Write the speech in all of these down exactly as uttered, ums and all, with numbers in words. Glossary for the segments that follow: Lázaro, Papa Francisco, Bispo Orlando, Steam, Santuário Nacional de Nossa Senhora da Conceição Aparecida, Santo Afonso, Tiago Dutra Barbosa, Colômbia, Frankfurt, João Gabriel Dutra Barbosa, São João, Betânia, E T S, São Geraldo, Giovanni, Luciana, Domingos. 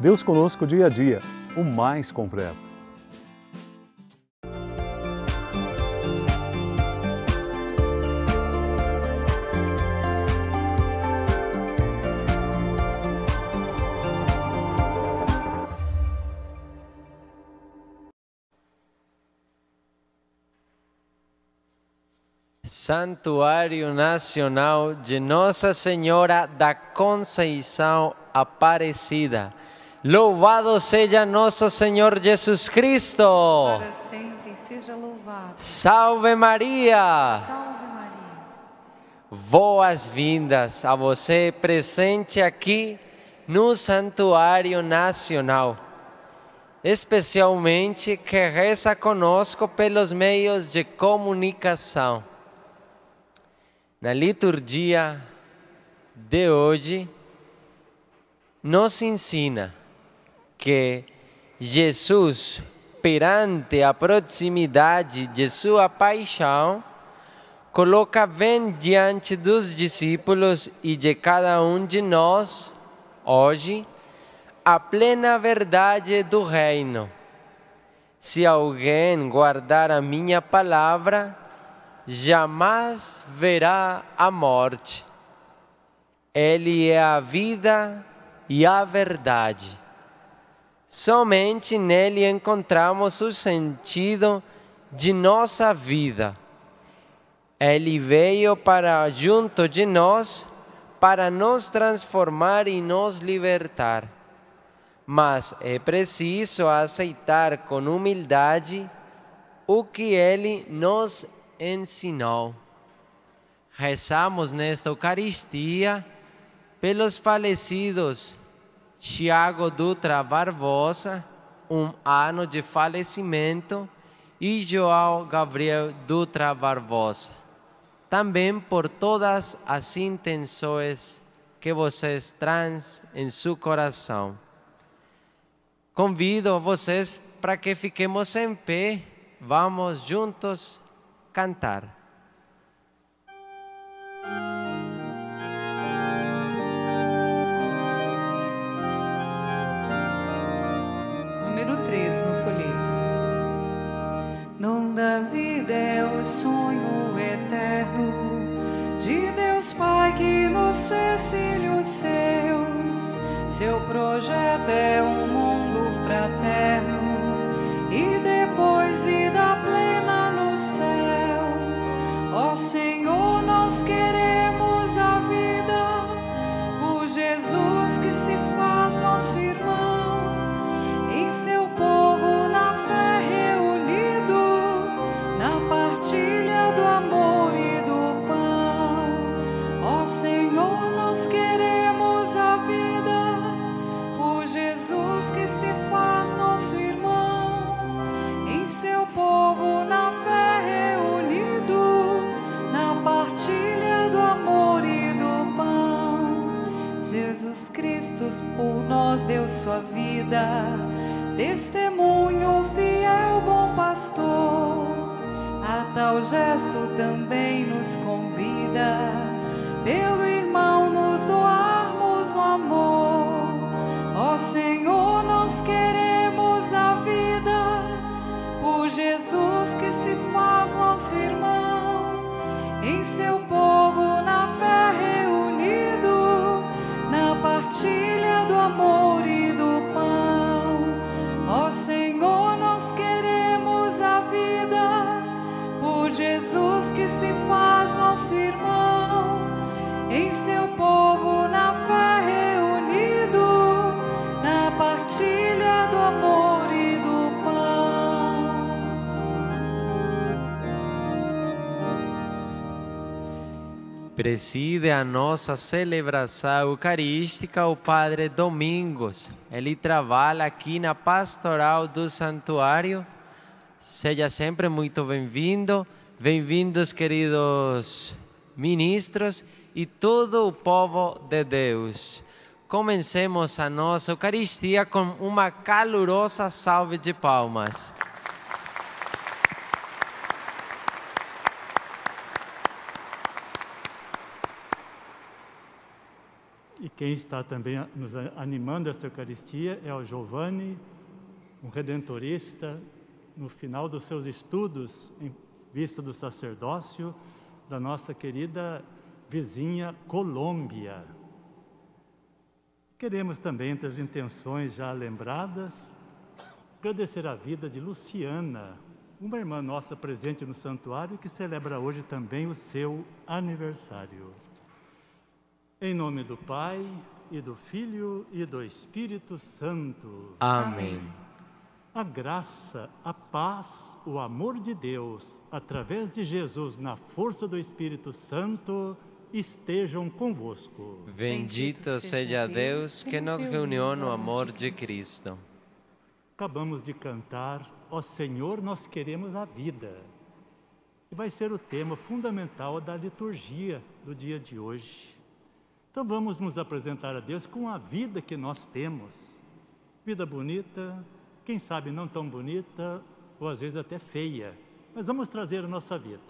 Deus conosco dia a dia, o mais completo. Santuário Nacional de Nossa Senhora da Conceição Aparecida. Louvado seja Nosso Senhor Jesus Cristo! Para sempre seja louvado. Salve Maria! Salve Maria! Boas-vindas a você presente aqui no Santuário Nacional, especialmente que reza conosco pelos meios de comunicação. Na liturgia de hoje, nos ensina que Jesus, perante a proximidade de sua paixão, coloca bem diante dos discípulos e de cada um de nós, hoje, a plena verdade do reino. Se alguém guardar a minha palavra, jamais verá a morte. Ele é a vida e a verdade. Somente nele encontramos o sentido de nossa vida. Ele veio para junto de nós, para nos transformar e nos libertar. Mas é preciso aceitar com humildade o que ele nos ensinou. Rezamos nesta Eucaristia pelos falecidos Tiago Dutra Barbosa, um ano de falecimento, e João Gabriel Dutra Barbosa. Também por todas as intenções que vocês trazem em seu coração. Convido vocês para que fiquemos em pé, vamos juntos cantar. Número três no folheto. Dom da vida é o sonho eterno de Deus Pai que nos fez filhos seus. Seu projeto é um mundo fraterno e depois vida plena nos céus. Ó Senhor, nós queremos a vida, por Jesus que se faz nosso irmão, em seu povo na fé reunido, na partilha do amor e do pão. Ó Senhor, nós queremos a vida, por Jesus que se faz nosso irmão, em seu povo na fé Jesus Cristo por nós deu sua vida, testemunho fiel, bom pastor. A tal gesto também nos convida, pelo irmão nos doarmos no amor. Ó Senhor, nós queremos a vida, por Jesus que se faz nosso irmão, em seu povo na fé reunido, partilha do amor e do pão. Ó Senhor, nós queremos a vida, por Jesus que se faz nosso irmão, em seu povo na fé reunido, na partilha do amor e do pão. Preside a nossa celebração eucarística o Padre Domingos. Ele trabalha aqui na pastoral do santuário. Seja sempre muito bem-vindo. Bem-vindos, queridos ministros e todo o povo de Deus. Comecemos a nossa Eucaristia com uma calorosa salva de palmas. Quem está também nos animando esta Eucaristia é o Giovanni, um redentorista, no final dos seus estudos em vista do sacerdócio da nossa querida vizinha Colômbia. Queremos também, entre as intenções já lembradas, agradecer a vida de Luciana, uma irmã nossa presente no santuário que celebra hoje também o seu aniversário. Em nome do Pai, e do Filho, e do Espírito Santo. Amém. A graça, a paz, o amor de Deus, através de Jesus, na força do Espírito Santo, estejam convosco. Bendito seja Deus que nos reuniu no amor de Cristo. Acabamos de cantar, ó Senhor, nós queremos a vida. E vai ser o tema fundamental da liturgia do dia de hoje. Então vamos nos apresentar a Deus com a vida que nós temos. Vida bonita, quem sabe não tão bonita, ou às vezes até feia, mas vamos trazer a nossa vida,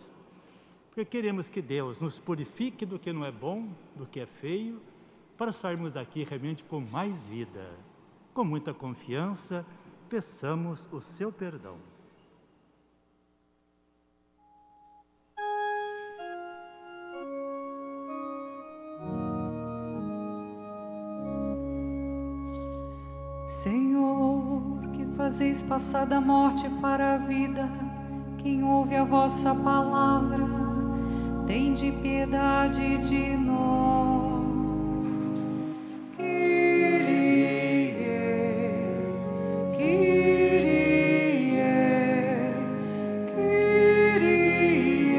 porque queremos que Deus nos purifique do que não é bom, do que é feio, para sairmos daqui realmente com mais vida. Com muita confiança, peçamos o seu perdão. Senhor, que fazeis passar da morte para a vida, quem ouve a vossa palavra, tende piedade de nós. Kyrie, Kyrie, Kyrie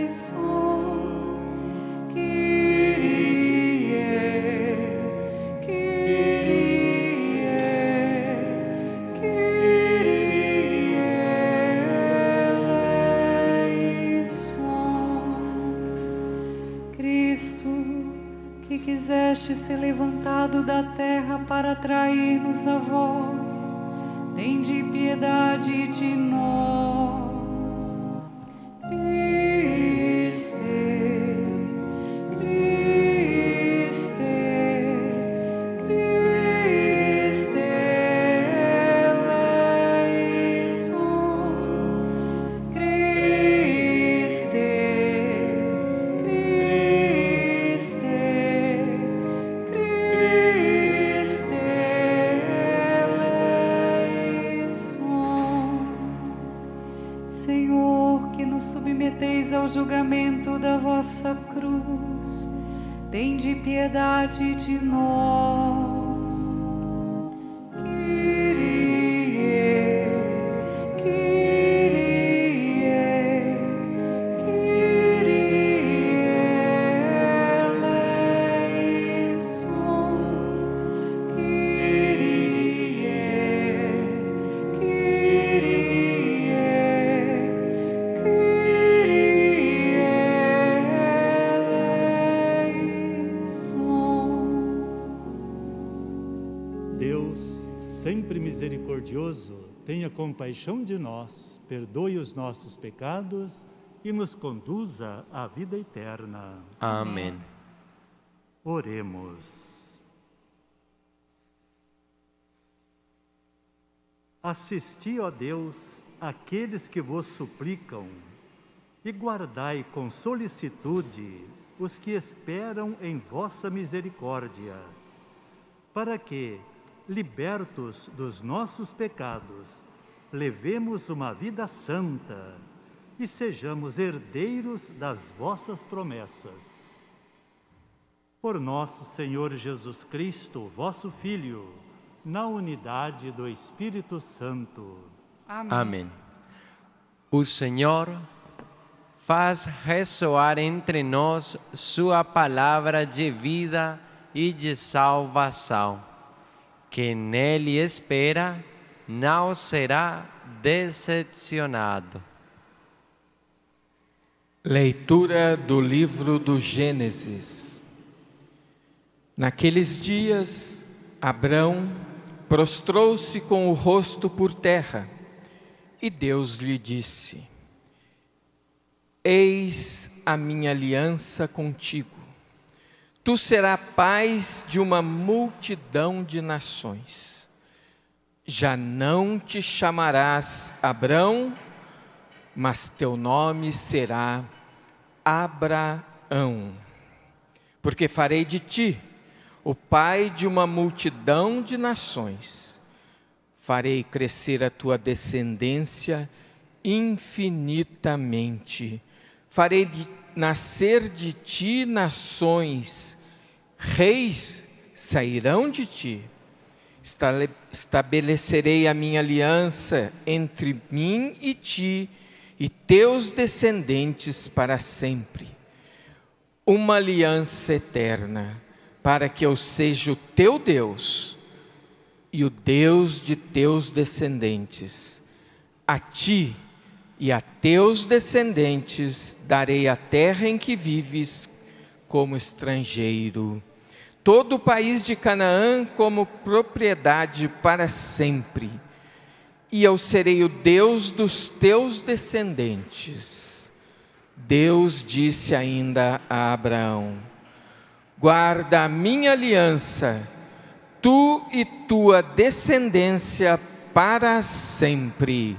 eleison, Kyrie. Quiseste ser levantado da terra para atrair-nos a vós, tende piedade de nós. Criste, Criste, Criste eleison, Criste, Criste. Ao julgamento da vossa cruz, tende piedade de nós. Kyrie, Kyrie, Kyrie eleison, Kyrie, Kyrie. Sempre misericordioso, tenha compaixão de nós, perdoe os nossos pecados e nos conduza à vida eterna. Amém. Oremos. Assisti, ó Deus, àqueles que vos suplicam e guardai com solicitude os que esperam em vossa misericórdia, para que, libertos dos nossos pecados, levemos uma vida santa e sejamos herdeiros das vossas promessas. Por nosso Senhor Jesus Cristo, vosso Filho, na unidade do Espírito Santo. Amém. Amém. O Senhor faz ressoar entre nós sua palavra de vida e de salvação. Quem nele espera não será decepcionado. Leitura do livro do Gênesis. Naqueles dias, Abrão prostrou-se com o rosto por terra, e Deus lhe disse: Eis a minha aliança contigo. Tu serás paz de uma multidão de nações. Já não te chamarás Abrão, mas teu nome será Abraão. Porque farei de ti o pai de uma multidão de nações. Farei crescer a tua descendência infinitamente. Farei de nascer de ti nações, reis sairão de ti. Estabelecerei a minha aliança entre mim e ti e teus descendentes para sempre. Uma aliança eterna, para que eu seja o teu Deus e o Deus de teus descendentes. A ti e a teus descendentes darei a terra em que vives como estrangeiro, todo o país de Canaã como propriedade para sempre, e eu serei o Deus dos teus descendentes. Deus disse ainda a Abraão: guarda a minha aliança, tu e tua descendência para sempre.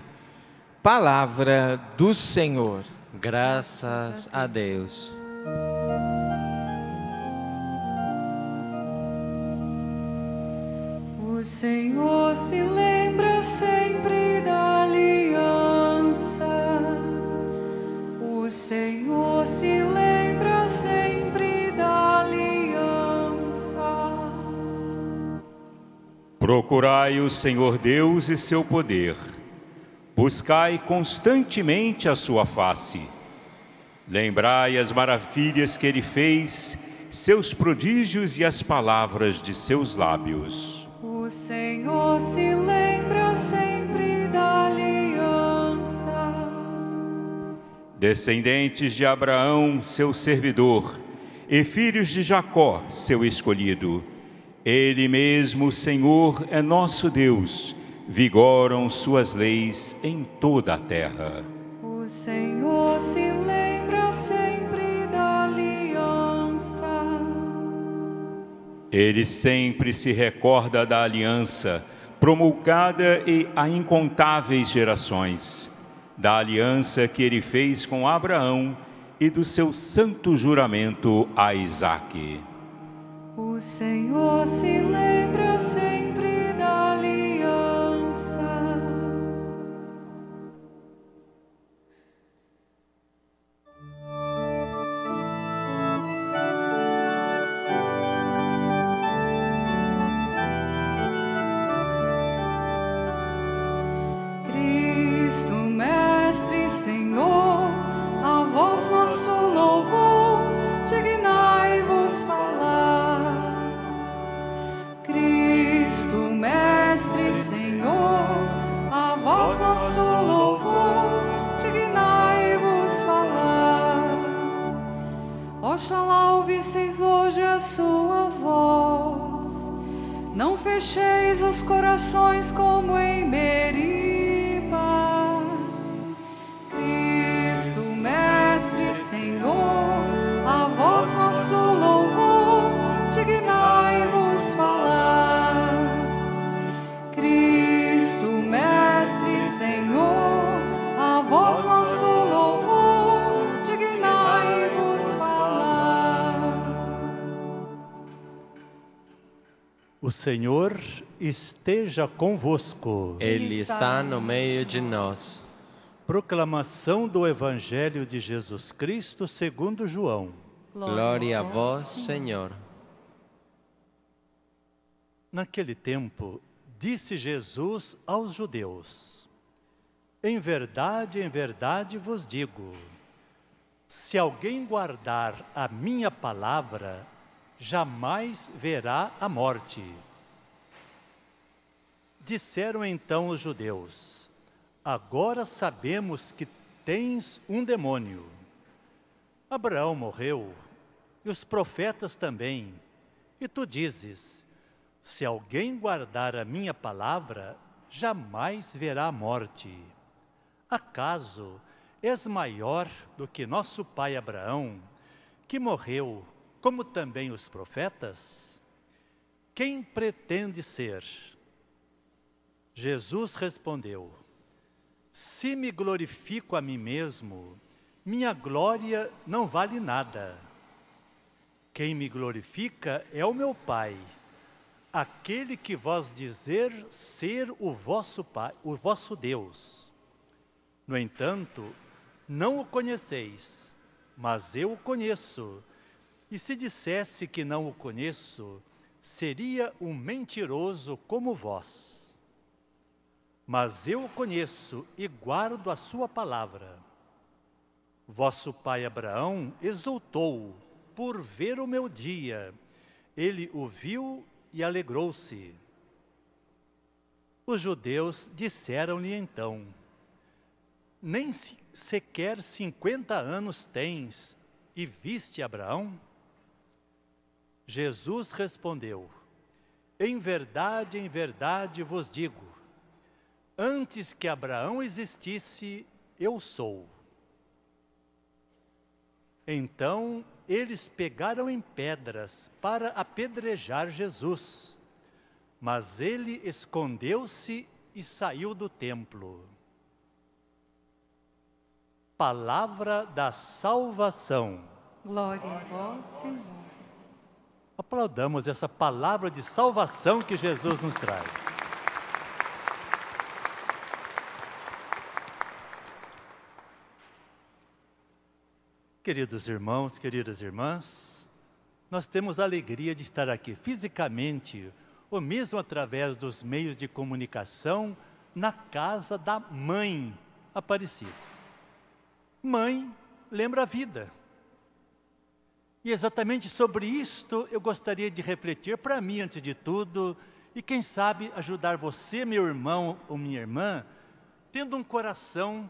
Palavra do Senhor. Graças a Deus. O Senhor se lembra sempre da aliança. O Senhor se lembra sempre da aliança. Procurai o Senhor Deus e seu poder. Buscai constantemente a sua face. Lembrai as maravilhas que ele fez, seus prodígios e as palavras de seus lábios. O Senhor se lembra sempre da aliança. Descendentes de Abraão, seu servidor, e filhos de Jacó, seu escolhido. Ele mesmo, o Senhor, é nosso Deus. Vigoram suas leis em toda a terra. O Senhor se lembra sempre da aliança. Ele sempre se recorda da aliança, promulgada a incontáveis gerações, da aliança que ele fez com Abraão e do seu santo juramento a Isaque. O Senhor se lembra sempre da aliança. Cristo, Mestre, Senhor, a vós nosso louvor, dignai-vos falar. Cristo, Mestre, Senhor, a vós nosso louvor, dignai-vos falar. Oxalá ouvisseis hoje a sua voz, não fecheis os corações como em Meriba. Cristo, Mestre, Senhor, a vós nosso louvor, dignai-vos falar. Nosso louvor, dignai-vos falar. O Senhor esteja convosco. Ele está no meio de nós. Proclamação do Evangelho de Jesus Cristo segundo João. Glória a vós, Senhor. Naquele tempo, disse Jesus aos judeus: em verdade, em verdade vos digo, se alguém guardar a minha palavra, jamais verá a morte. Disseram então os judeus: agora sabemos que tens um demônio. Abraão morreu, e os profetas também. E tu dizes: se alguém guardar a minha palavra, jamais verá a morte. Acaso és maior do que nosso pai Abraão, que morreu, como também os profetas, quem pretende ser? Jesus respondeu: se me glorifico a mim mesmo, minha glória não vale nada. Quem me glorifica é o meu Pai, aquele que vós dizer ser o vosso Pai, o vosso Deus. No entanto, não o conheceis, mas eu o conheço. E se dissesse que não o conheço, seria um mentiroso como vós. Mas eu o conheço e guardo a sua palavra. Vosso pai Abraão exultou por ver o meu dia. Ele o viu e alegrou-se. Os judeus disseram-lhe então: nem sequer cinquenta anos tens, e viste Abraão? Jesus respondeu: em verdade, em verdade vos digo, antes que Abraão existisse, eu sou. Então eles pegaram em pedras para apedrejar Jesus, mas ele escondeu-se e saiu do templo. Palavra da salvação. Glória a vós, Senhor. Aplaudamos essa palavra de salvação que Jesus nos traz. Queridos irmãos, queridas irmãs, nós temos a alegria de estar aqui fisicamente, ou mesmo através dos meios de comunicação, na casa da Mãe Aparecida. Mãe lembra a vida. E exatamente sobre isto eu gostaria de refletir para mim antes de tudo, e quem sabe ajudar você, meu irmão ou minha irmã, tendo um coração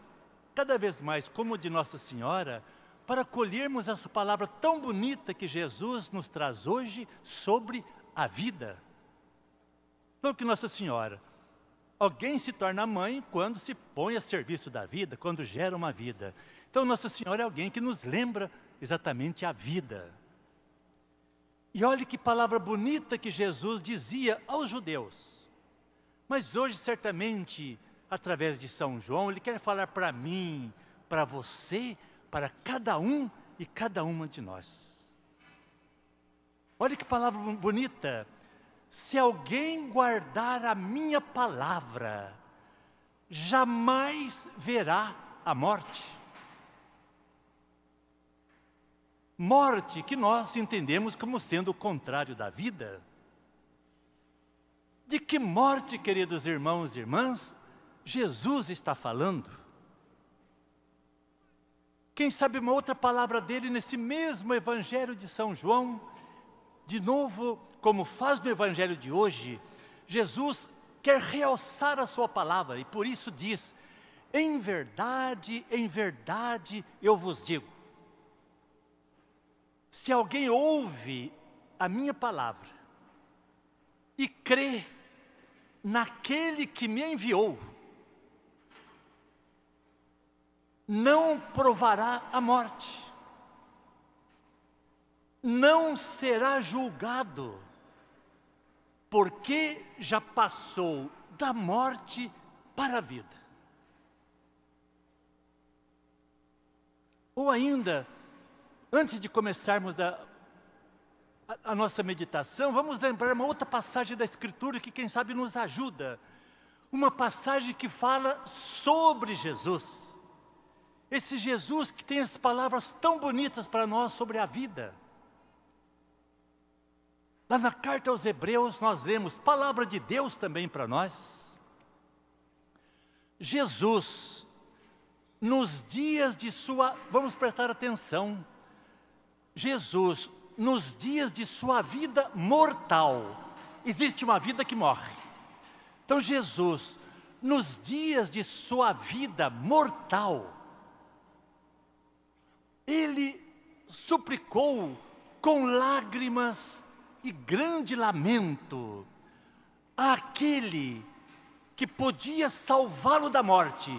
cada vez mais como o de Nossa Senhora, para acolhermos essa palavra tão bonita que Jesus nos traz hoje sobre a vida. Então, que Nossa Senhora, alguém se torna mãe quando se põe a serviço da vida, quando gera uma vida. Então, Nossa Senhora é alguém que nos lembra exatamente a vida. E olha que palavra bonita que Jesus dizia aos judeus. Mas hoje, certamente, através de São João, ele quer falar para mim, para você, para cada um e cada uma de nós. Olha que palavra bonita. Se alguém guardar a minha palavra, jamais verá a morte. Morte que nós entendemos como sendo o contrário da vida. De que morte, queridos irmãos e irmãs, Jesus está falando? Quem sabe uma outra palavra dele nesse mesmo Evangelho de São João, de novo, como faz no Evangelho de hoje, Jesus quer realçar a sua palavra e por isso diz: em verdade, em verdade eu vos digo. Se alguém ouve a minha palavra e crê naquele que me enviou, não provará a morte, não será julgado, porque já passou da morte para a vida. Ou ainda, antes de começarmos a, a, a nossa meditação, vamos lembrar uma outra passagem da Escritura que quem sabe nos ajuda. Uma passagem que fala sobre Jesus. Esse Jesus que tem as palavras tão bonitas para nós sobre a vida. Lá na carta aos Hebreus nós lemos palavra de Deus também para nós. Jesus, nos dias de sua, vamos prestar atenção, Jesus, nos dias de sua vida mortal, existe uma vida que morre. Então Jesus, nos dias de sua vida mortal, ele suplicou com lágrimas e grande lamento àquele que podia salvá-lo da morte,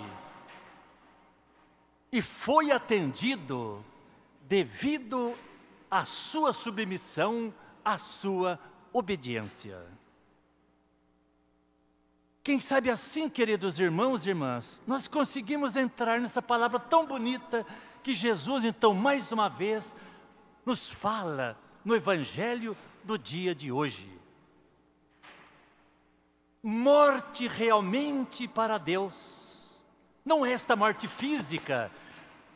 e foi atendido devido a sua submissão, a sua obediência. Quem sabe assim, queridos irmãos e irmãs, nós conseguimos entrar nessa palavra tão bonita que Jesus, então, mais uma vez, nos fala no Evangelho do dia de hoje. Morte realmente para Deus, não é esta morte física,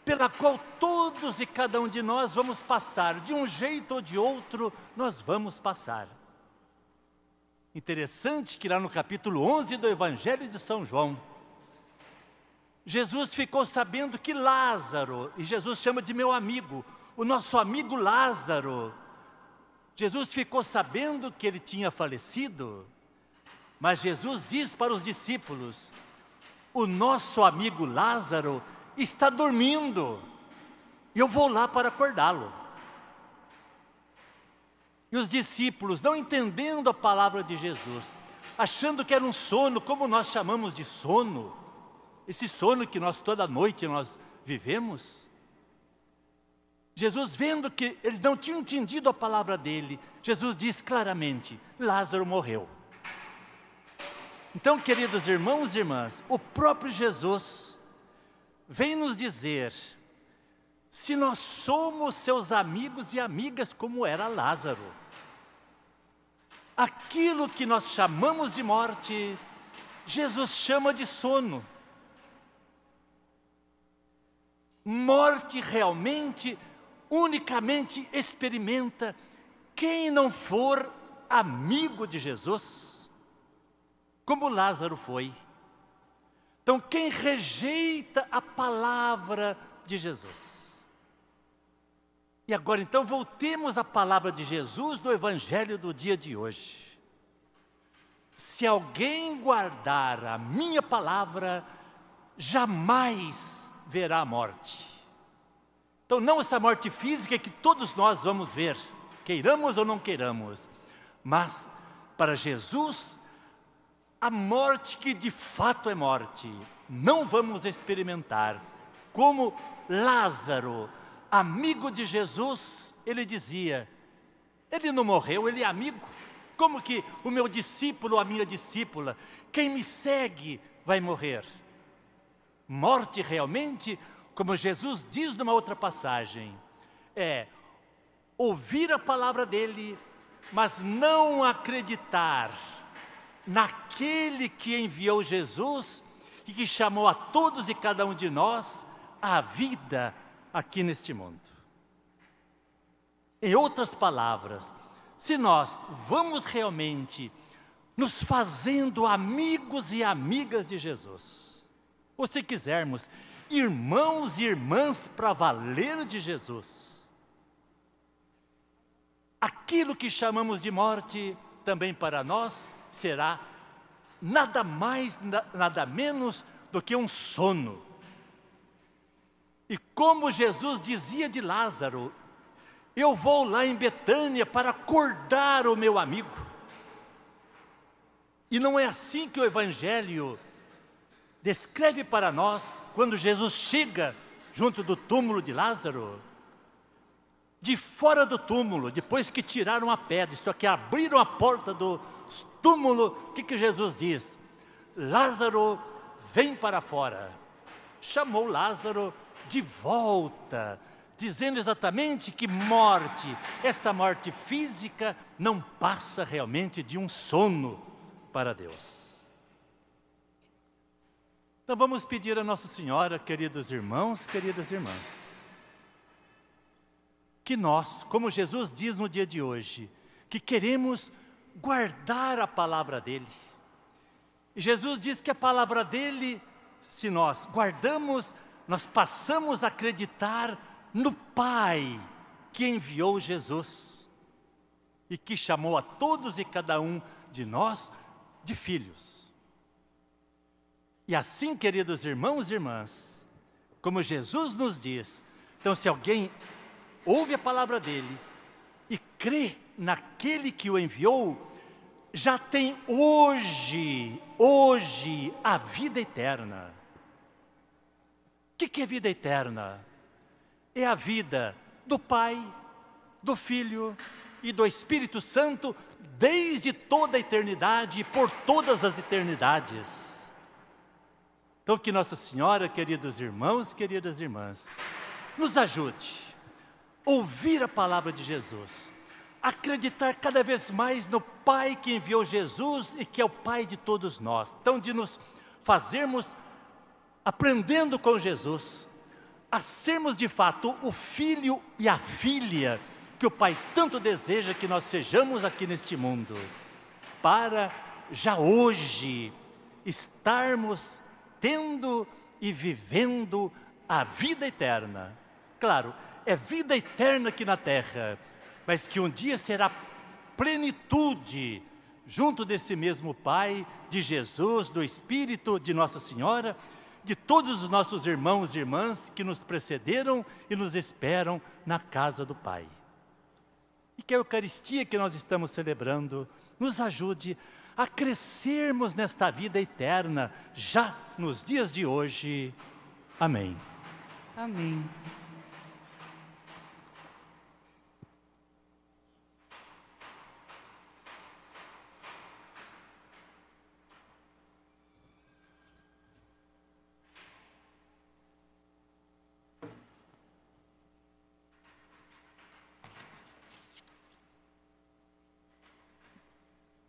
pela qual todos e cada um de nós vamos passar, de um jeito ou de outro, nós vamos passar. Interessante que lá no capítulo onze do Evangelho de São João, Jesus ficou sabendo que Lázaro, e Jesus chama de meu amigo, o nosso amigo Lázaro, Jesus ficou sabendo que ele tinha falecido, mas Jesus diz para os discípulos, o nosso amigo Lázaro está dormindo, e eu vou lá para acordá-lo. E os discípulos, não entendendo a palavra de Jesus, achando que era um sono, como nós chamamos de sono, esse sono que nós toda noite nós vivemos, Jesus vendo que eles não tinham entendido a palavra dele, Jesus diz claramente, Lázaro morreu. Então, queridos irmãos e irmãs, o próprio Jesus vem nos dizer, se nós somos seus amigos e amigas como era Lázaro, aquilo que nós chamamos de morte, Jesus chama de sono. Morte realmente, unicamente experimenta quem não for amigo de Jesus, como Lázaro foi. Então, quem rejeita a palavra de Jesus. E agora, então, voltemos à palavra de Jesus do Evangelho do dia de hoje. Se alguém guardar a minha palavra, jamais verá a morte. Então, não essa morte física que todos nós vamos ver, queiramos ou não queiramos, mas para Jesus, a morte que de fato é morte, não vamos experimentar. Como Lázaro, amigo de Jesus, ele dizia, ele não morreu, ele é amigo. Como que o meu discípulo, a minha discípula, quem me segue vai morrer? Morte realmente, como Jesus diz numa outra passagem, é ouvir a palavra dele, mas não acreditar naquele que enviou Jesus e que chamou a todos e cada um de nós à vida aqui neste mundo. Em outras palavras, se nós vamos realmente nos fazendo amigos e amigas de Jesus, ou se quisermos, irmãos e irmãs para valer de Jesus, aquilo que chamamos de morte também para nós será nada mais, nada menos do que um sono. E como Jesus dizia de Lázaro, eu vou lá em Betânia para acordar o meu amigo. E não é assim que o Evangelho descreve para nós, quando Jesus chega junto do túmulo de Lázaro, de fora do túmulo, depois que tiraram a pedra, isto aqui, abriram a porta do túmulo, o que, que Jesus diz? Lázaro, vem para fora. Chamou Lázaro de volta, dizendo exatamente que morte, esta morte física, não passa realmente de um sono para Deus. Então vamos pedir a Nossa Senhora, queridos irmãos, queridas irmãs, que nós, como Jesus diz no dia de hoje, que queremos guardar a palavra dele. E Jesus diz que a palavra dele, se nós guardamos, nós passamos a acreditar no Pai que enviou Jesus e que chamou a todos e cada um de nós de filhos. E assim, queridos irmãos e irmãs, como Jesus nos diz, então se alguém ouve a palavra dele e crê naquele que o enviou, já tem hoje, hoje, a vida eterna. O que é vida eterna? É a vida do Pai, do Filho e do Espírito Santo, desde toda a eternidade e por todas as eternidades. Então que Nossa Senhora, queridos irmãos, queridas irmãs, nos ajude a ouvir a palavra de Jesus, acreditar cada vez mais no Pai que enviou Jesus e que é o Pai de todos nós. Então de nos fazermos, aprendendo com Jesus, a sermos de fato o filho e a filha que o Pai tanto deseja que nós sejamos aqui neste mundo, para já hoje estarmos tendo e vivendo a vida eterna. Claro, é vida eterna aqui na terra, mas que um dia será plenitude junto desse mesmo Pai, de Jesus, do Espírito, de Nossa Senhora, de todos os nossos irmãos e irmãs que nos precederam e nos esperam na casa do Pai. E que a Eucaristia que nós estamos celebrando nos ajude a crescermos nesta vida eterna, já nos dias de hoje. Amém. Amém.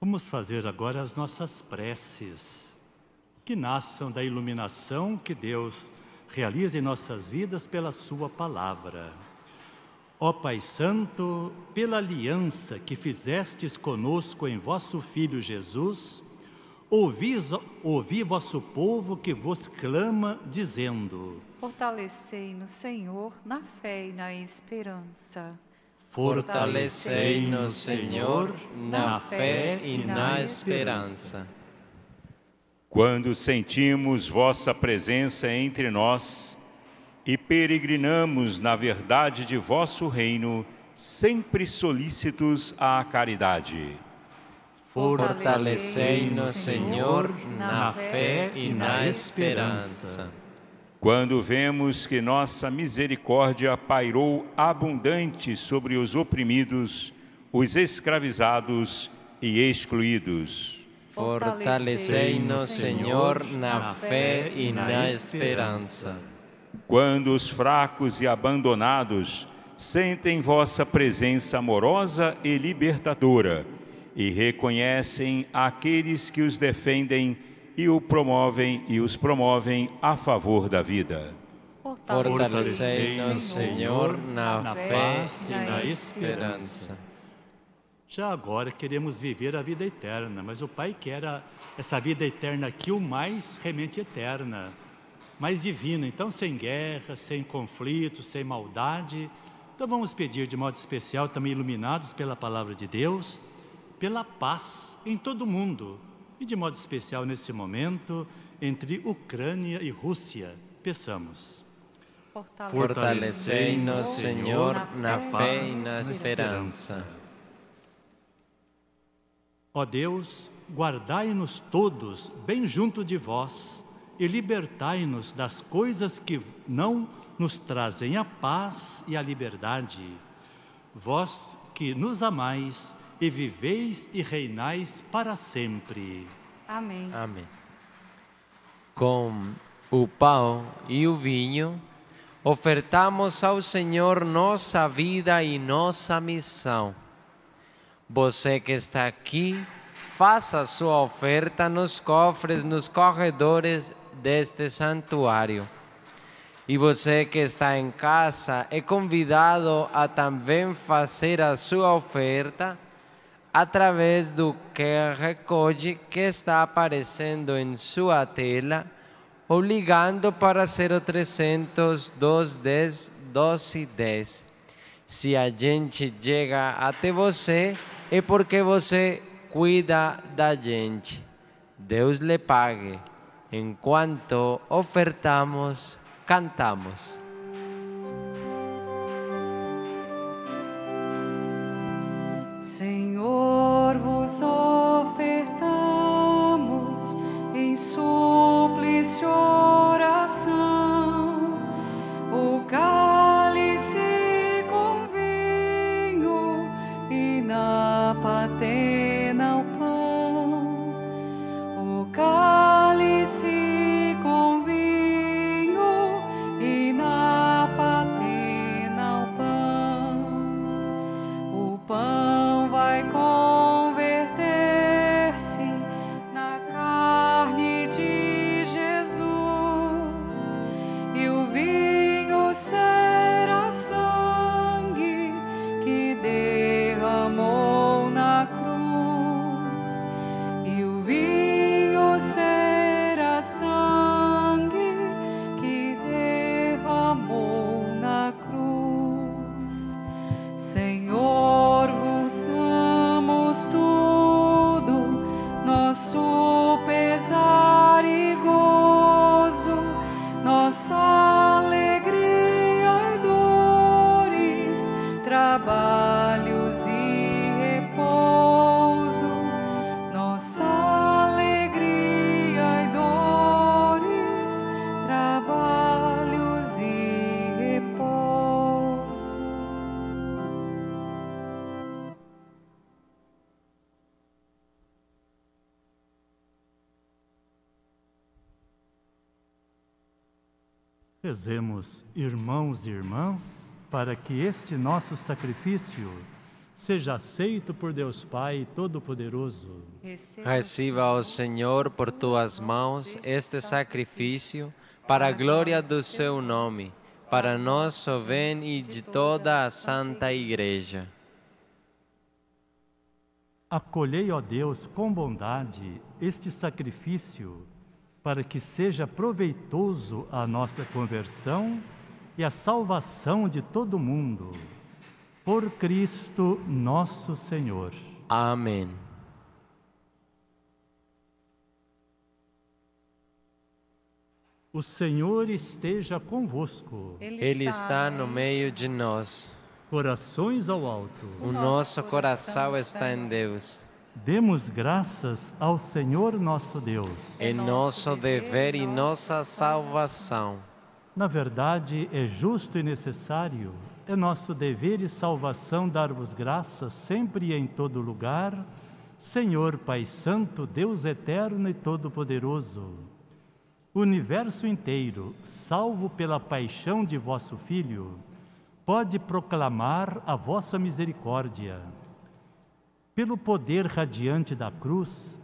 Vamos fazer agora as nossas preces, que nasçam da iluminação que Deus realiza em nossas vidas pela sua palavra. Ó Pai Santo, pela aliança que fizestes conosco em vosso Filho Jesus, ouvi, ouvi vosso povo que vos clama, dizendo: fortalecei no Senhor, na fé e na esperança. Fortalecei-nos, Senhor, na fé e na esperança. Quando sentimos vossa presença entre nós e peregrinamos na verdade de vosso reino, sempre solícitos à caridade. Fortalecei-nos, Senhor, na fé e na esperança. Quando vemos que nossa misericórdia pairou abundante sobre os oprimidos, os escravizados e excluídos. Fortalecei-nos, Senhor, na fé e na esperança. Quando os fracos e abandonados sentem vossa presença amorosa e libertadora e reconhecem aqueles que os defendem e o promovem e os promovem a favor da vida. Fortalecei-nos, Senhor, na fé e na esperança. Já agora queremos viver a vida eterna, mas o Pai quer a, essa vida eterna aqui o mais realmente eterna, mais divina, então sem guerra, sem conflito, sem maldade. Então vamos pedir de modo especial, também iluminados pela palavra de Deus, pela paz em todo o mundo. E de modo especial nesse momento, entre Ucrânia e Rússia, peçamos. Fortalecei-nos, Senhor, na fé e na esperança. Ó Deus, guardai-nos todos bem junto de vós e libertai-nos das coisas que não nos trazem a paz e a liberdade. Vós que nos amais, e viveis e reinais para sempre. Amém. Amém. Com o pão e o vinho, ofertamos ao Senhor nossa vida e nossa missão. Você que está aqui, faça sua oferta nos cofres, nos corredores deste santuário. E você que está em casa é convidado a também fazer a sua oferta através do Q R Code que está aparecendo em sua tela ou ligando para zero trezentos, duzentos e dez, doze dez. Se a gente chega até você, é porque você cuida da gente. Deus lhe pague. Enquanto ofertamos, cantamos. Senhor, vos ofertamos em súplice oração o cálice com vinho Rezemos, irmãos e irmãs, para que este nosso sacrifício seja aceito por Deus Pai Todo-Poderoso. Receba, ó Senhor, por tuas mãos este sacrifício para a glória do seu nome, para nosso bem e de toda a Santa Igreja. Acolhei, ó Deus, com bondade este sacrifício para que seja proveitoso a nossa conversão e a salvação de todo mundo. Por Cristo nosso Senhor. Amém. O Senhor esteja convosco. Ele está no meio de nós. Corações ao alto. O nosso coração está em Deus. Demos graças ao Senhor nosso Deus. É nosso dever e nossa salvação. Na verdade, é justo e necessário, é nosso dever e salvação dar-vos graças sempre e em todo lugar, Senhor, Pai Santo, Deus Eterno e Todo-Poderoso. O universo inteiro, salvo pela paixão de vosso Filho, pode proclamar a vossa misericórdia. Pelo poder radiante da cruz,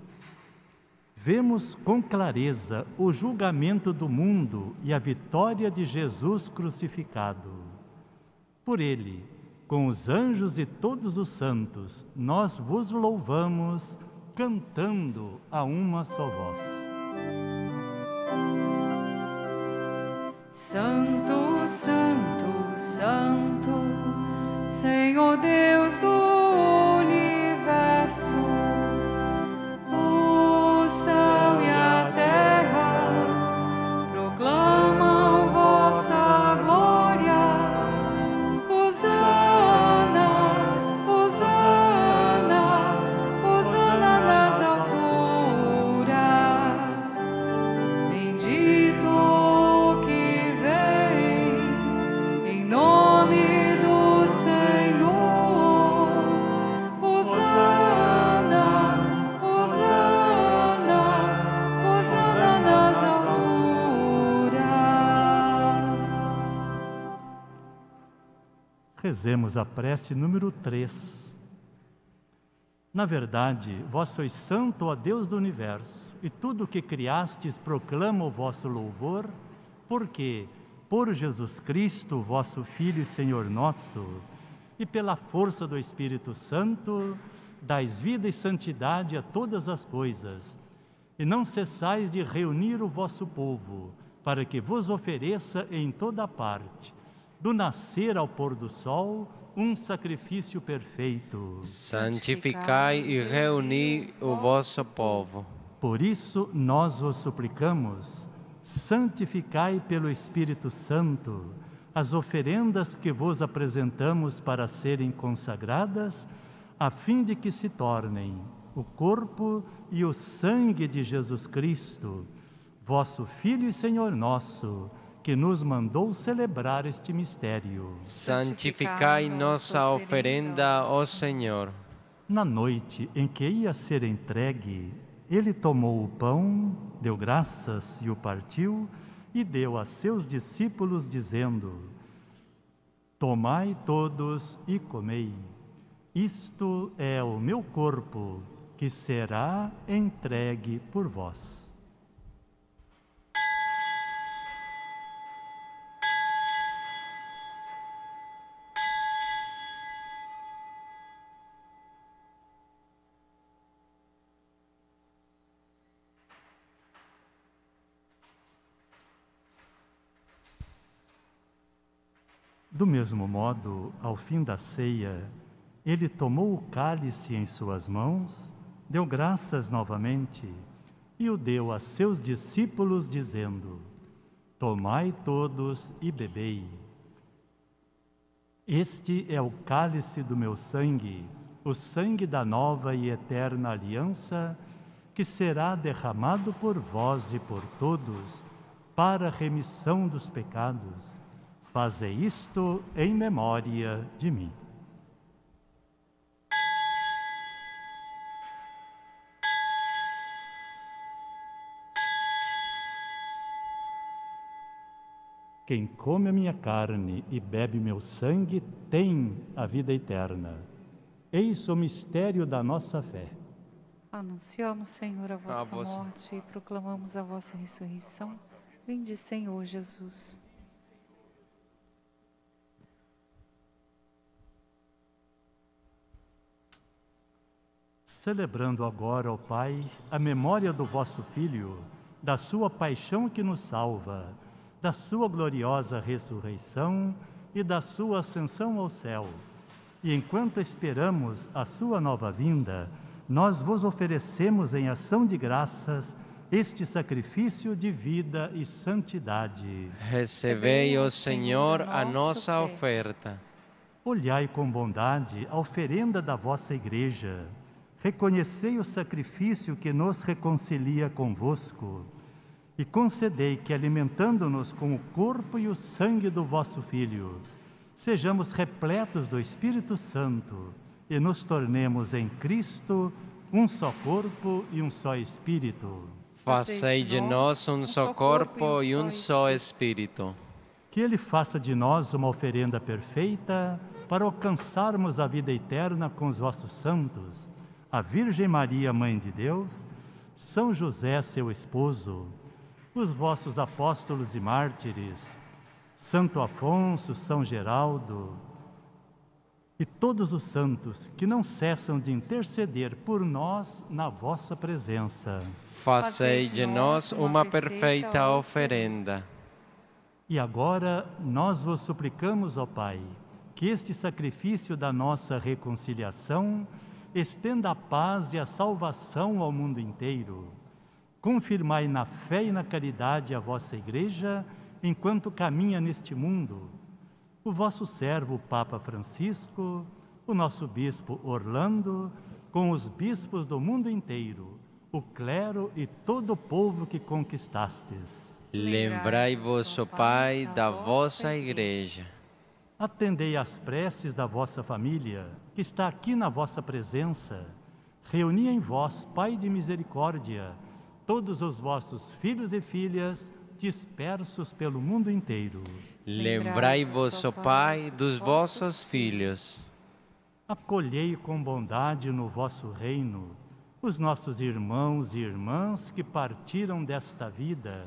vemos com clareza o julgamento do mundo e a vitória de Jesus crucificado. Por ele, com os anjos e todos os santos, nós vos louvamos, cantando a uma só voz. Santo, Santo, Santo, Senhor Deus do universo, o céu e a terra proclamam vossa glória. Hosana, Hosana, Hosana nas alturas. Bendito que vem em nome do Senhor. Hosana. Rezemos a prece número três. Na verdade, vós sois santo, ó Deus do universo, e tudo o que criastes proclama o vosso louvor, porque, por Jesus Cristo, vosso Filho e Senhor nosso, e pela força do Espírito Santo, dais vida e santidade a todas as coisas, e não cessais de reunir o vosso povo, para que vos ofereça em toda parte, do nascer ao pôr do sol, um sacrifício perfeito. Santificai e reuni o vosso povo. Por isso nós vos suplicamos, santificai pelo Espírito Santo as oferendas que vos apresentamos para serem consagradas, a fim de que se tornem o corpo e o sangue de Jesus Cristo, vosso Filho e Senhor nosso, que nos mandou celebrar este mistério. Santificai nossa oferenda, ó Senhor. Na noite em que ia ser entregue, ele tomou o pão, deu graças e o partiu, e deu a seus discípulos, dizendo: tomai todos e comei. Isto é o meu corpo, que será entregue por vós. Do mesmo modo, ao fim da ceia, ele tomou o cálice em suas mãos, deu graças novamente e o deu a seus discípulos, dizendo: tomai todos e bebei. Este é o cálice do meu sangue, o sangue da nova e eterna aliança, que será derramado por vós e por todos, para a remissão dos pecados. Fazei isto em memória de mim. Quem come a minha carne e bebe meu sangue tem a vida eterna. Eis o mistério da nossa fé. Anunciamos, Senhor, a vossa, a vossa morte e proclamamos a vossa ressurreição. Vinde, Senhor Jesus. Celebrando agora, ó Pai, a memória do vosso Filho, da sua paixão que nos salva, da sua gloriosa ressurreição e da sua ascensão ao céu. E enquanto esperamos a sua nova vinda, nós vos oferecemos em ação de graças este sacrifício de vida e santidade. Recebei, ó Senhor, a nossa oferta. Olhai com bondade a oferenda da vossa Igreja. Reconhecei o sacrifício que nos reconcilia convosco e concedei que, alimentando-nos com o corpo e o sangue do vosso Filho, sejamos repletos do Espírito Santo e nos tornemos em Cristo um só corpo e um só Espírito. Fazei de nós um só corpo e um só Espírito. Que Ele faça de nós uma oferenda perfeita para alcançarmos a vida eterna com os vossos santos, a Virgem Maria, Mãe de Deus, São José, seu esposo, os vossos apóstolos e mártires, Santo Afonso, São Geraldo e todos os santos que não cessam de interceder por nós na vossa presença. Fazei de nós uma perfeita oferenda. E agora nós vos suplicamos, ó Pai, que este sacrifício da nossa reconciliação estenda a paz e a salvação ao mundo inteiro. Confirmai na fé e na caridade a vossa Igreja, enquanto caminha neste mundo. O vosso servo, Papa Francisco, o nosso Bispo Orlando, com os bispos do mundo inteiro, o clero e todo o povo que conquistastes. Lembrai-vos, ó Pai, da vossa Igreja. Atendei às preces da vossa família, que está aqui na vossa presença. Reuni em vós, Pai de misericórdia, todos os vossos filhos e filhas dispersos pelo mundo inteiro. Lembrai-vos, ó Pai, dos vossos filhos. Acolhei com bondade no vosso reino os nossos irmãos e irmãs que partiram desta vida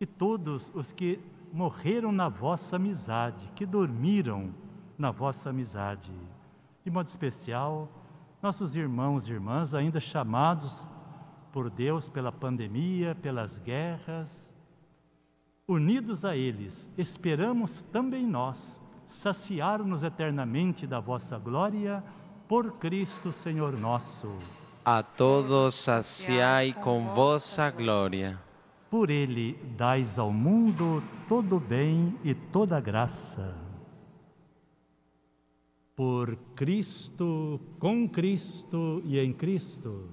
e todos os que morreram na vossa amizade, que dormiram na vossa amizade. De modo especial, nossos irmãos e irmãs ainda chamados por Deus pela pandemia, pelas guerras. Unidos a eles, esperamos também nós saciar-nos eternamente da vossa glória por Cristo, Senhor nosso. A todos saciai com vossa glória. Por ele dais ao mundo todo bem e toda graça. Por Cristo, com Cristo e em Cristo.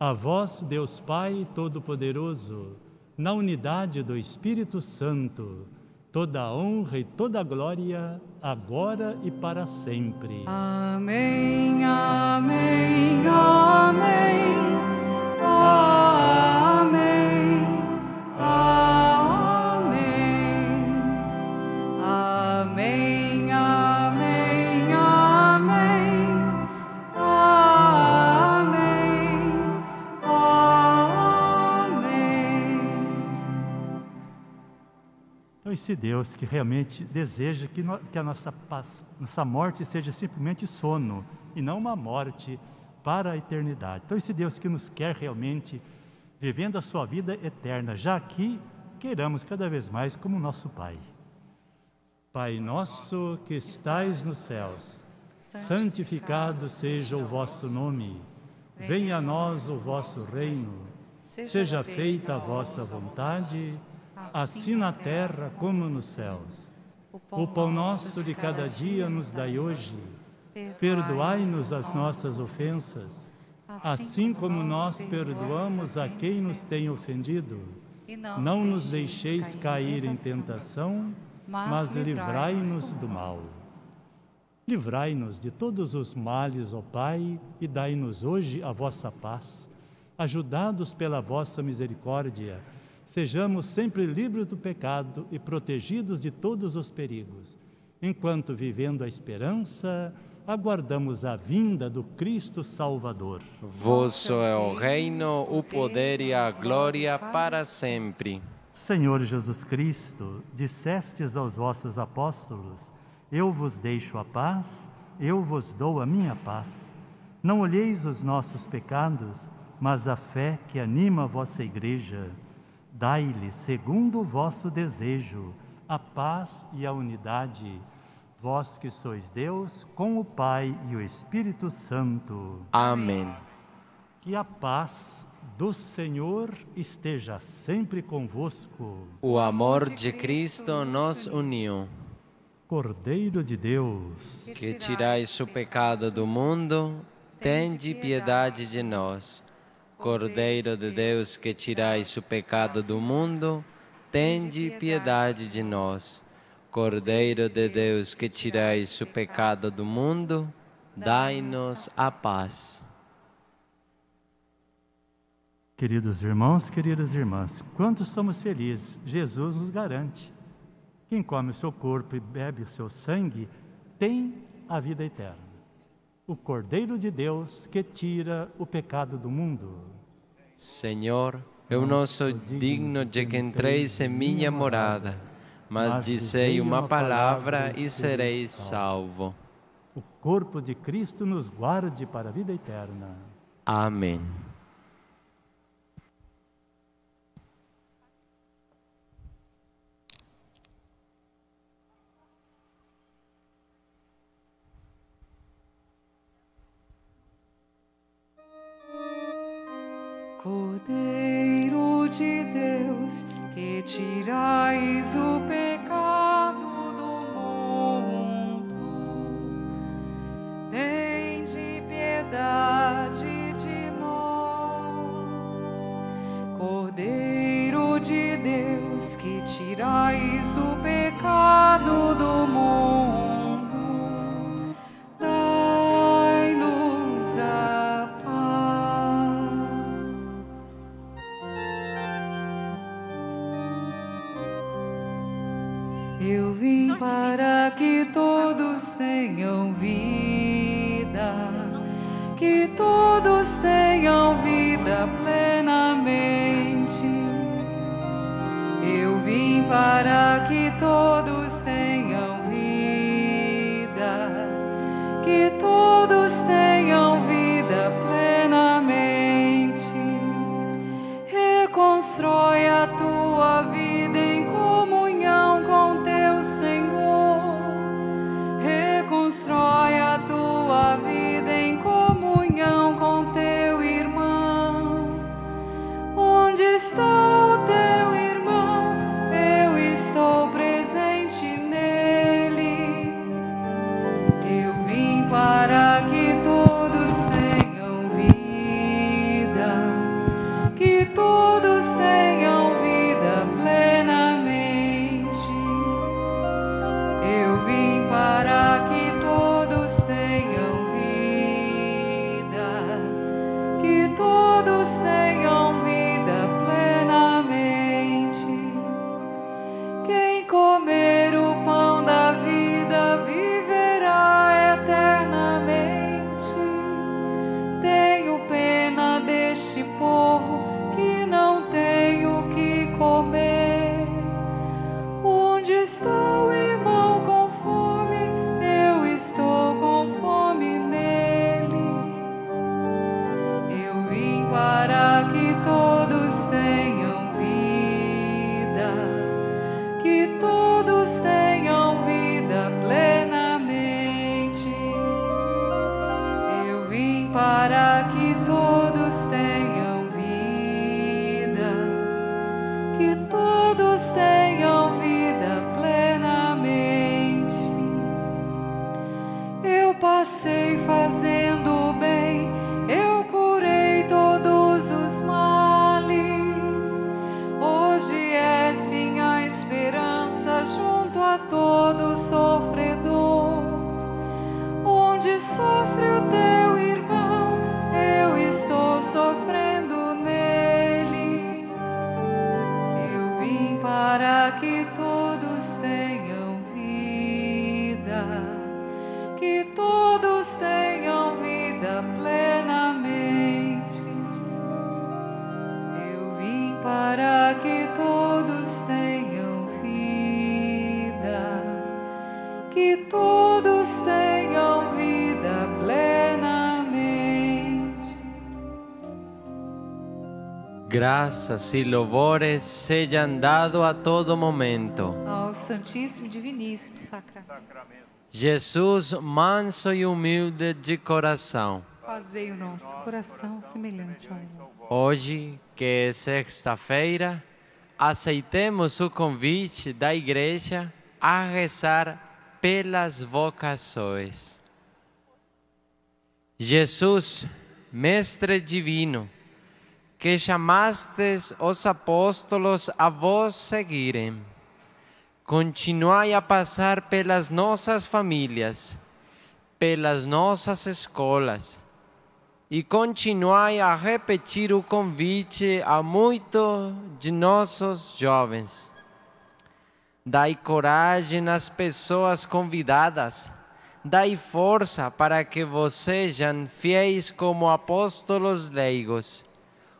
A vós, Deus Pai Todo-Poderoso, na unidade do Espírito Santo, toda a honra e toda a glória, agora e para sempre. Amém, amém, amém, amém, amém, amém. Esse Deus que realmente deseja que, no, que a nossa, nossa morte seja simplesmente sono e não uma morte para a eternidade. Então esse Deus que nos quer realmente vivendo a sua vida eterna, já aqui, queiramos cada vez mais como nosso Pai. Pai nosso que estais nos céus, santificado seja o vosso nome, venha a nós o vosso reino, seja feita a vossa vontade, assim na terra como nos céus. O pão nosso de cada dia nos dai hoje. Perdoai-nos as nossas ofensas, assim como nós perdoamos a quem nos tem ofendido. Não nos deixeis cair em tentação, mas livrai-nos do mal. Livrai-nos de todos os males, ó Pai, e dai-nos hoje a vossa paz, ajudados pela vossa misericórdia. sejamos sempre livres do pecado e protegidos de todos os perigos, enquanto vivendo a esperança, aguardamos a vinda do Cristo Salvador. Vosso é o reino, o poder e a glória para sempre. Senhor Jesus Cristo, dissestes aos vossos apóstolos, eu vos deixo a paz, eu vos dou a minha paz. Não olheis os nossos pecados, mas a fé que anima a vossa igreja. Dai-lhe, segundo o vosso desejo, a paz e a unidade. Vós que sois Deus, com o Pai e o Espírito Santo. Amém. Que a paz do Senhor esteja sempre convosco. O amor de Cristo nos uniu. Cordeiro de Deus, que tirais o pecado do mundo, tende piedade de nós. Cordeiro de Deus, que tirais o pecado do mundo, tende piedade de nós. Cordeiro de Deus, que tirais o pecado do mundo, dai-nos a paz. Queridos irmãos, queridas irmãs, quantos somos felizes, Jesus nos garante. Quem come o seu corpo e bebe o seu sangue, tem a vida eterna. O Cordeiro de Deus, que tira o pecado do mundo. Senhor, eu não sou digno de que entreis em minha morada, mas dizei uma palavra e sereis salvo. O corpo de Cristo nos guarde para a vida eterna. Amém. Cordeiro de Deus, que tirais o pecado do mundo, tende piedade de nós. Cordeiro de Deus, que tirais o pecado do mundo, dai-nos a paz. Eu vim para que todos tenham vida, que todos tenham vida plenamente. Eu vim para que todos tenham vida, que todos tenham vida plenamente. Reconstrói a tua vida em comunhão com teu Senhor, reconstrói a tua vida em comunhão com teu irmão. Onde está o teu irmão? Eu estou presente nele. Eu vim para que todos tenham vida, que todos tenham vida plena. Para que todos tenham vida, que todos tenham vida plenamente. Quem comer o pão da vida viverá eternamente. Tenho pena deste povo que não tem o que comer. Onde está o irmão com fome? Estou com fome nele. Eu vim para que todos tenham vida, que todos tenham vida plenamente. Eu vim para que todos tenham vida, que todos tenham vida plenamente. Eu passei fazendo o bem, eu curei todos os males. Hoje és minha esperança junto a todo sofredor. Onde sofre o teu irmão, eu estou sofrendo nele. que todos tenham vida, que todos tenham vida plenamente. Eu vim para que todos tenham vida, que todos tenham vida plenamente. Graças e louvores sejam dados a todo momento ao Santíssimo e Diviníssimo Sacramento. Jesus, manso e humilde de coração, fazei o nosso coração semelhante ao nosso. Hoje, que é sexta-feira, aceitemos o convite da Igreja a rezar pelas vocações. Jesus, Mestre Divino, que chamastes os apóstolos a vós seguirem, continuai a passar pelas nossas famílias, pelas nossas escolas, e continuai a repetir o convite a muitos de nossos jovens. Dai coragem às pessoas convidadas, dai força para que vós sejam fiéis como apóstolos leigos,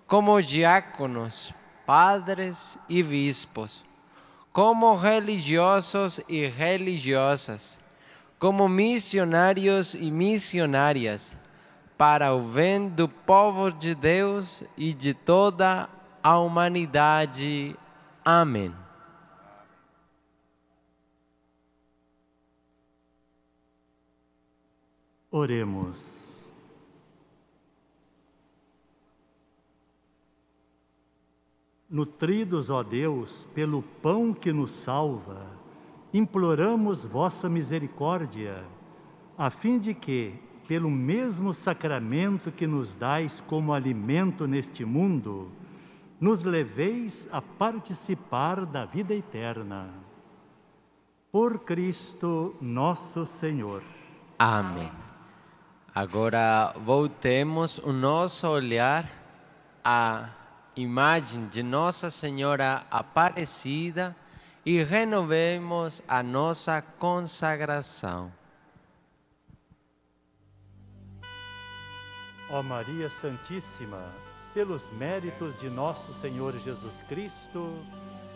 como diáconos, padres e bispos, como religiosos e religiosas, como missionários e missionárias, para o bem do povo de Deus e de toda a humanidade. Amém. Oremos. Nutridos, ó Deus, pelo pão que nos salva, imploramos vossa misericórdia, a fim de que, pelo mesmo sacramento que nos dais como alimento neste mundo, nos leveis a participar da vida eterna. Por Cristo nosso Senhor. Amém. Agora voltemos o nosso olhar a imagem de Nossa Senhora Aparecida e renovemos a nossa consagração. Ó Maria Santíssima, pelos méritos de Nosso Senhor Jesus Cristo,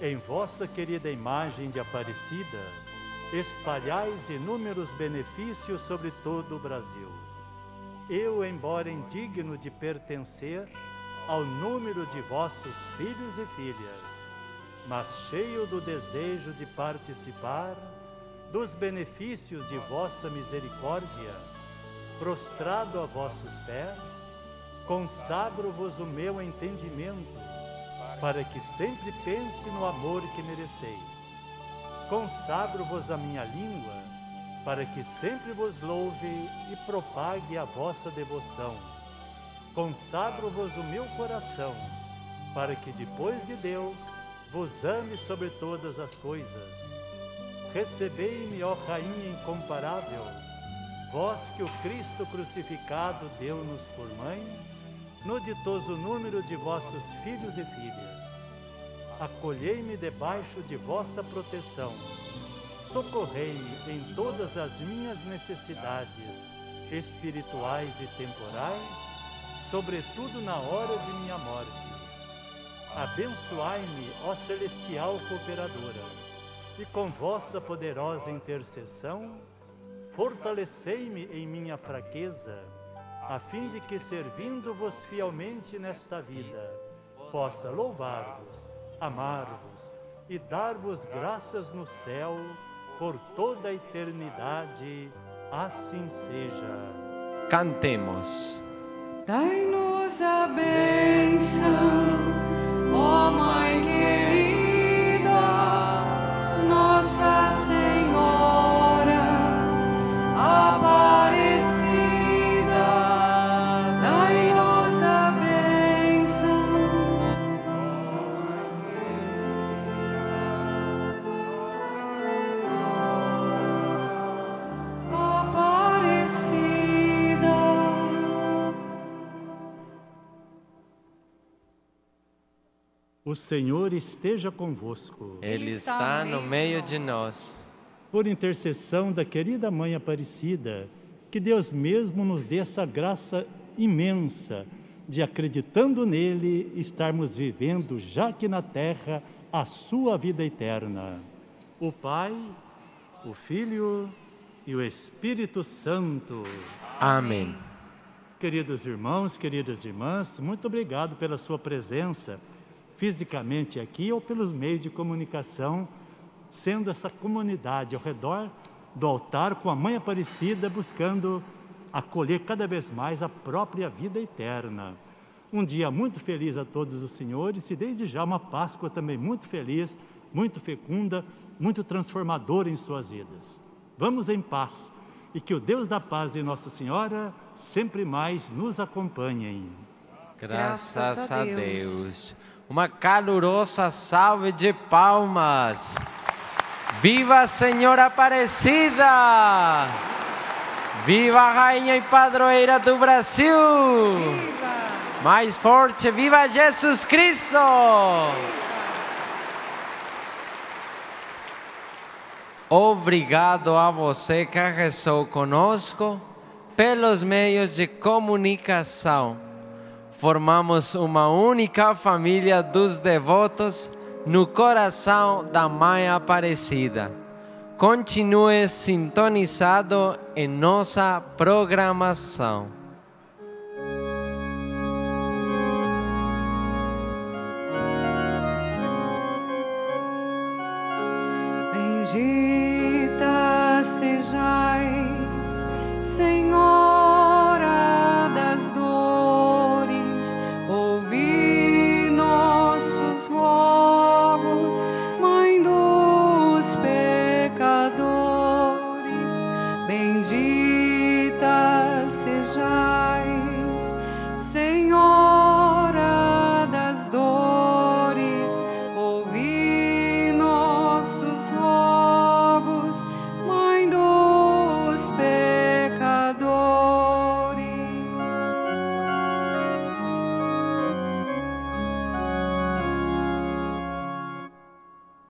em vossa querida imagem de Aparecida, espalhais inúmeros benefícios sobre todo o Brasil. Eu, embora indigno de pertencer ao número de vossos filhos e filhas, mas cheio do desejo de participar dos benefícios de vossa misericórdia, prostrado a vossos pés, consagro-vos o meu entendimento, para que sempre pense no amor que mereceis. Consagro-vos a minha língua, para que sempre vos louve e propague a vossa devoção. Consagro-vos o meu coração, para que depois de Deus vos ame sobre todas as coisas. Recebei-me, ó Rainha incomparável, vós que o Cristo crucificado deu-nos por mãe, no ditoso número de vossos filhos e filhas. Acolhei-me debaixo de vossa proteção, socorrei-me em todas as minhas necessidades espirituais e temporais, sobretudo na hora de minha morte. Abençoai-me, ó celestial cooperadora, e com vossa poderosa intercessão, fortalecei-me em minha fraqueza, a fim de que, servindo-vos fielmente nesta vida, possa louvar-vos, amar-vos e dar-vos graças no céu por toda a eternidade. Assim seja. Cantemos. Dai-nos a bênção, ó Mãe querida, Nossa Senhora Aparecida. Dai-nos a bênção, ó Mãe querida, Nossa Senhora Aparecida. O Senhor esteja convosco. Ele está no meio de nós. Por intercessão da querida Mãe Aparecida, que Deus mesmo nos dê essa graça imensa de, acreditando nele, estarmos vivendo já aqui na terra a sua vida eterna. O Pai, o Filho e o Espírito Santo. Amém. Queridos irmãos, queridas irmãs, muito obrigado pela sua presença fisicamente aqui ou pelos meios de comunicação, sendo essa comunidade ao redor do altar com a Mãe Aparecida, buscando acolher cada vez mais a própria vida eterna. Um dia muito feliz a todos os senhores e desde já uma Páscoa também muito feliz, muito fecunda, muito transformadora em suas vidas. Vamos em paz e que o Deus da paz de Nossa Senhora sempre mais nos acompanhe. Graças a Deus. Uma calorosa salve de palmas. Viva a Senhora Aparecida! Viva a Rainha e Padroeira do Brasil! Viva! Mais forte, viva Jesus Cristo! Viva! Obrigado a você que rezou conosco pelos meios de comunicação. Formamos uma única família dos devotos no coração da Mãe Aparecida. Continue sintonizado em nossa programação. Bendita sejais, Senhor.